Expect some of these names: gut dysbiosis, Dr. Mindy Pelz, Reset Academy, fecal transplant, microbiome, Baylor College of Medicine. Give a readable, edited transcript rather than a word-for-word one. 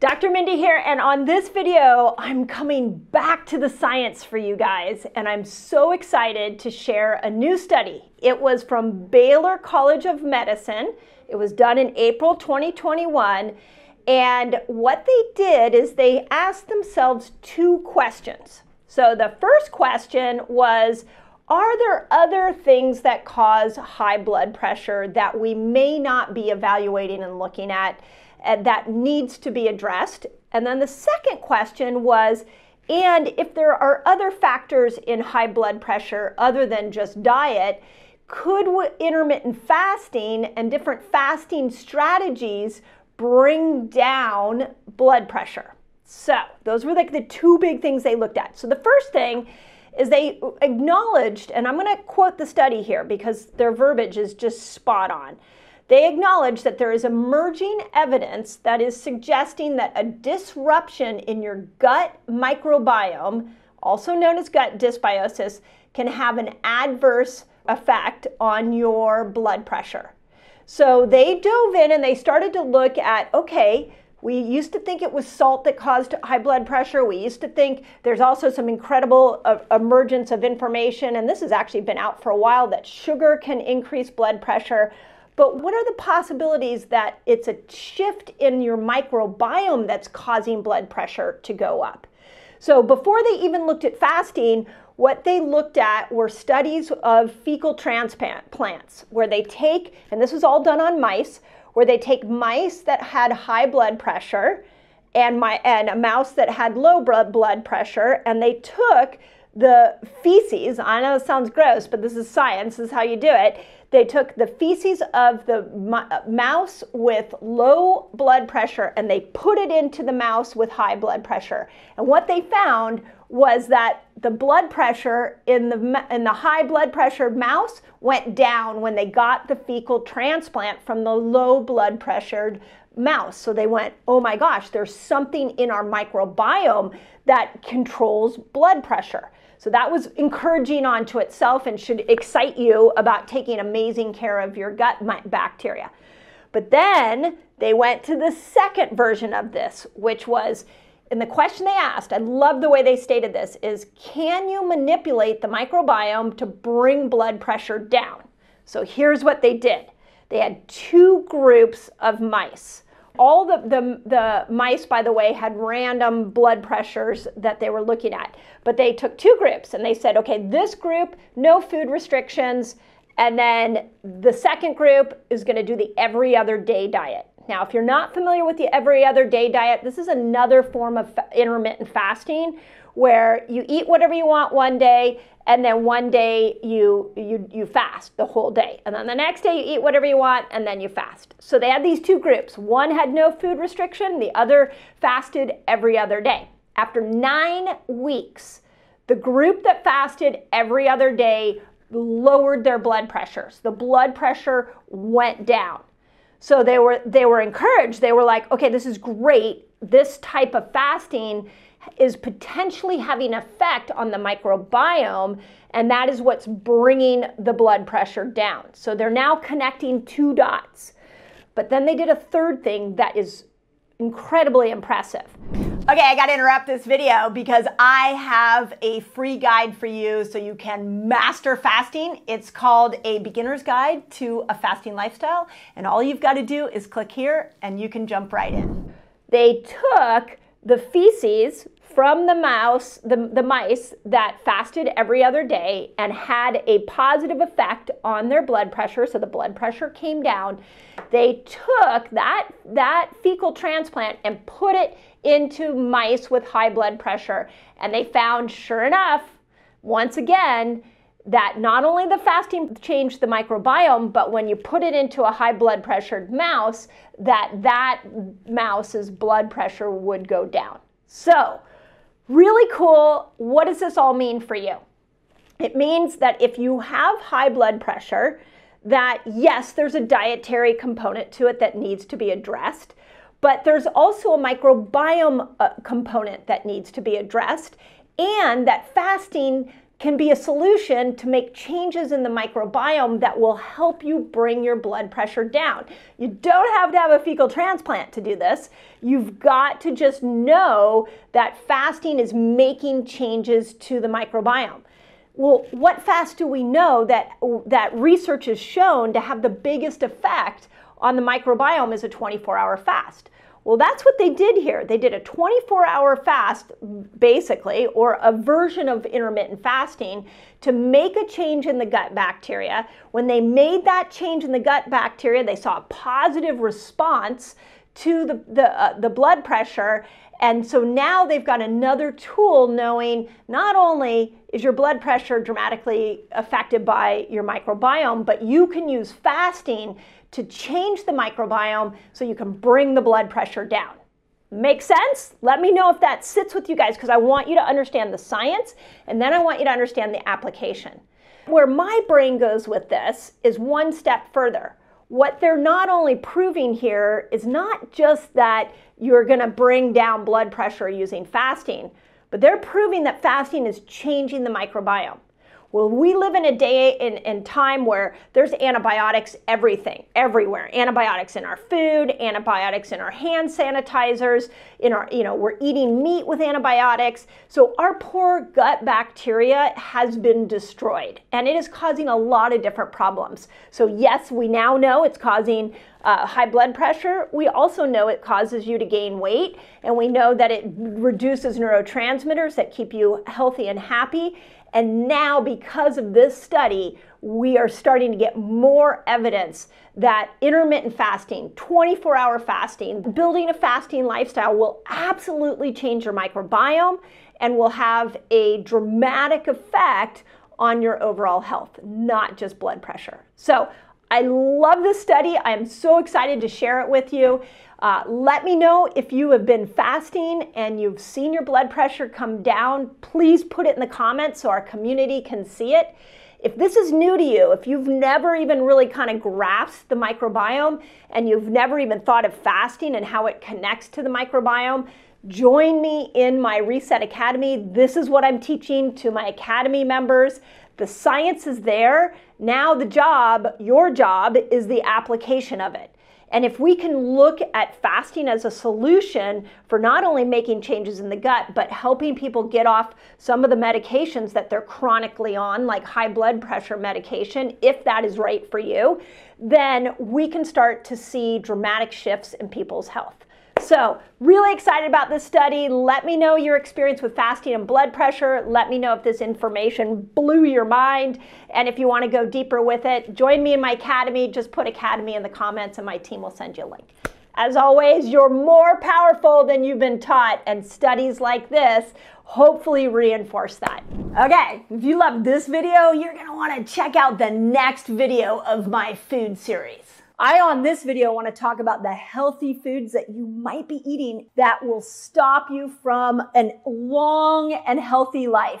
Dr. Mindy here, and on this video, I'm coming back to the science for you guys, and I'm so excited to share a new study. It was from Baylor College of Medicine. It was done in April 2021, and what they did is they asked themselves two questions. So the first question was, are there other things that cause high blood pressure that we may not be evaluating and looking at and that needs to be addressed? And then the second question was, and if there are other factors in high blood pressure other than just diet, could intermittent fasting and different fasting strategies bring down blood pressure? So those were like the two big things they looked at. So the first thing is they acknowledged, and I'm going to quote the study here because their verbiage is just spot on. They acknowledge that there is emerging evidence that is suggesting that a disruption in your gut microbiome, also known as gut dysbiosis, can have an adverse effect on your blood pressure. So they dove in and they started to look at, okay, we used to think it was salt that caused high blood pressure. We used to think there's also some incredible emergence of information, and this has actually been out for a while, that sugar can increase blood pressure. But what are the possibilities that it's a shift in your microbiome that's causing blood pressure to go up? So before they even looked at fasting, what they looked at were studies of fecal transplants where they take, and this was all done on mice, where they take mice that had high blood pressure and a mouse that had low blood pressure, and they took the feces, I know it sounds gross, but this is science, this is how you do it. They took the feces of the mouse with low blood pressure and they put it into the mouse with high blood pressure. And what they found was that the blood pressure in the high blood pressure mouse went down when they got the fecal transplant from the low blood pressured mouse. So they went, oh my gosh, there's something in our microbiome that controls blood pressure. So that was encouraging onto itself and should excite you about taking amazing care of your gut bacteria. But then they went to the second version of this, which was, and the question they asked, I love the way they stated this, is can you manipulate the microbiome to bring blood pressure down? So here's what they did. They had two groups of mice. All the mice, by the way, had random blood pressures that they were looking at. But they took two groups and they said, okay, this group, no food restrictions. And then the second group is going to do the every other day diet. Now, if you're not familiar with the every other day diet, this is another form of intermittent fasting where you eat whatever you want one day, and then one day you fast the whole day. And then the next day you eat whatever you want, and then you fast. So they had these two groups. One had no food restriction, the other fasted every other day. After 9 weeks, the group that fasted every other day lowered their blood pressures. The blood pressure went down. So they were encouraged. They were like, okay, this is great. This type of fasting is potentially having an effect on the microbiome, and that is what's bringing the blood pressure down. So they're now connecting two dots. But then they did a third thing that is incredibly impressive. Okay, I gotta interrupt this video because I have a free guide for you so you can master fasting. It's called A Beginner's Guide to a Fasting Lifestyle, and all you've gotta do is click here and you can jump right in. They took the feces from the mouse, the mice that fasted every other day and had a positive effect on their blood pressure, so the blood pressure came down. They took that fecal transplant and put it into mice with high blood pressure, and they found, sure enough, once again, that not only the fasting changed the microbiome, but when you put it into a high blood pressured mouse, that mouse's blood pressure would go down. So really cool. What does this all mean for you? It means that if you have high blood pressure, that yes, there's a dietary component to it that needs to be addressed, but there's also a microbiome component that needs to be addressed, and that fasting can be a solution to make changes in the microbiome that will help you bring your blood pressure down. You don't have to have a fecal transplant to do this. You've got to just know that fasting is making changes to the microbiome. Well, what fast do we know that research has shown to have the biggest effect on the microbiome is a 24-hour fast? Well, that's what they did here. They did a 24-hour fast, basically, or a version of intermittent fasting to make a change in the gut bacteria. When they made that change in the gut bacteria, they saw a positive response to the blood pressure. And so now they've got another tool, knowing not only is your blood pressure dramatically affected by your microbiome, but you can use fasting to change the microbiome so you can bring the blood pressure down. Make sense? Let me know if that sits with you guys, because I want you to understand the science, and then I want you to understand the application. Where my brain goes with this is one step further. What they're not only proving here is not just that you're going to bring down blood pressure using fasting, but they're proving that fasting is changing the microbiome. Well, we live in a day and time where there's antibiotics everywhere. Antibiotics in our food, antibiotics in our hand sanitizers, we're eating meat with antibiotics. So our poor gut bacteria has been destroyed, and it is causing a lot of different problems. So yes, we now know it's causing high blood pressure. We also know it causes you to gain weight, and we know that it reduces neurotransmitters that keep you healthy and happy. And now, because of this study, we are starting to get more evidence that intermittent fasting, 24-hour fasting, building a fasting lifestyle will absolutely change your microbiome and will have a dramatic effect on your overall health, not just blood pressure. So I love this study. I am so excited to share it with you. Let me know if you have been fasting and you've seen your blood pressure come down. Please put it in the comments so our community can see it. If this is new to you, if you've never even really kind of grasped the microbiome and you've never even thought of fasting and how it connects to the microbiome, join me in my Reset Academy. This is what I'm teaching to my Academy members. The science is there. Now the job, your job, is the application of it. And if we can look at fasting as a solution for not only making changes in the gut, but helping people get off some of the medications that they're chronically on, like high blood pressure medication, if that is right for you, then we can start to see dramatic shifts in people's health. So, really excited about this study. Let me know your experience with fasting and blood pressure. Let me know if this information blew your mind. And if you want to go deeper with it, join me in my Academy. Just put Academy in the comments and my team will send you a link. As always, you're more powerful than you've been taught, and studies like this hopefully reinforce that. Okay, if you love this video, you're going to want to check out the next video of my food series. On this video, want to talk about the healthy foods that you might be eating that will stop you from a long and healthy life.